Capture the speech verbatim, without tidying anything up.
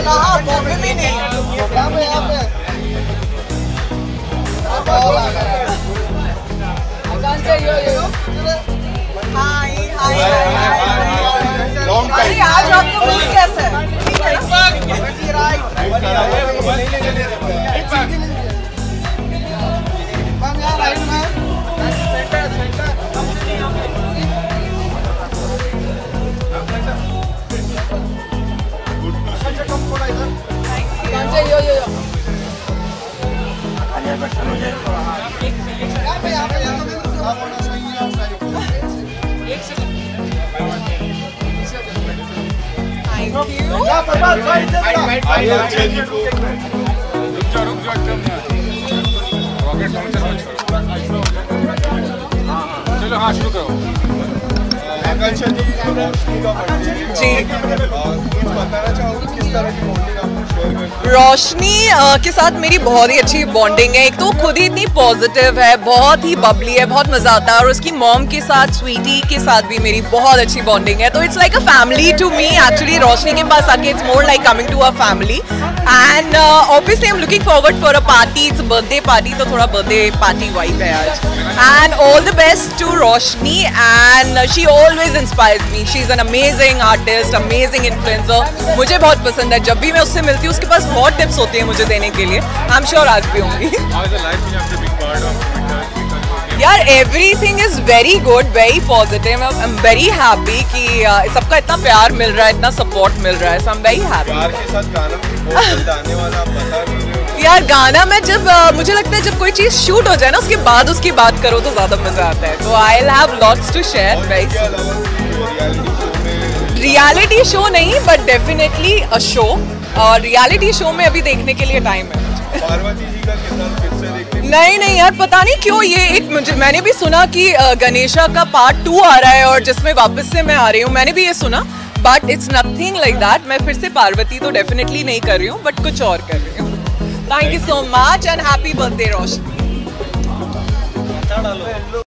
चलो हाँ शुरू करो जी। रोशनी के साथ मेरी बहुत ही अच्छी बॉन्डिंग है। एक तो खुद ही इतनी पॉजिटिव है, बहुत ही बबली है, बहुत मजा आता है। और उसकी मॉम के साथ, स्वीटी के साथ भी मेरी बहुत अच्छी बॉन्डिंग है। तो it's like a family to me actually. Roshni के पास आके it's more like coming to a family. And obviously I am looking forward for a party. It's birthday party, तो थोड़ा बर्थडे पार्टी वाइब है आज। And all the best to Roshni, and she always inspires me. She is an amazing artist, amazing influencer. मुझे बहुत पसंद है, जब भी मैं उससे मिलती हूँ उसके पास बहुत टिप्स होती हैं मुझे देने के लिए। आई एम श्योर आज भी होंगी। यार everything is very good, very positive. I am very happy कि सबका इतना प्यार मिल रहा है, इतना सपोर्ट मिल रहा है। So I am very happy. यार गाना मैं जब uh, मुझे लगता है जब कोई चीज़ शूट हो जाए ना उसके बाद उसकी बात करो तो ज़्यादा मज़ा आता है। तो I have lots to share guys. Reality show नहीं बट डेफिनेटली अ शो, और रियलिटी शो में अभी देखने के लिए टाइम है। पार्वती जी का किरदार फिर से देखते हैं। नहीं नहीं यार पता नहीं क्यों ये एक मुझे मैंने भी सुना कि गणेशा का पार्ट टू आ रहा है और जिसमें वापस से मैं आ रही हूँ, मैंने भी ये सुना। But it's nothing like that. मैं फिर से पार्वती तो डेफिनेटली नहीं कर रही हूँ बट कुछ और कर रही हूँ। Thank you so much and happy birthday, Roshni.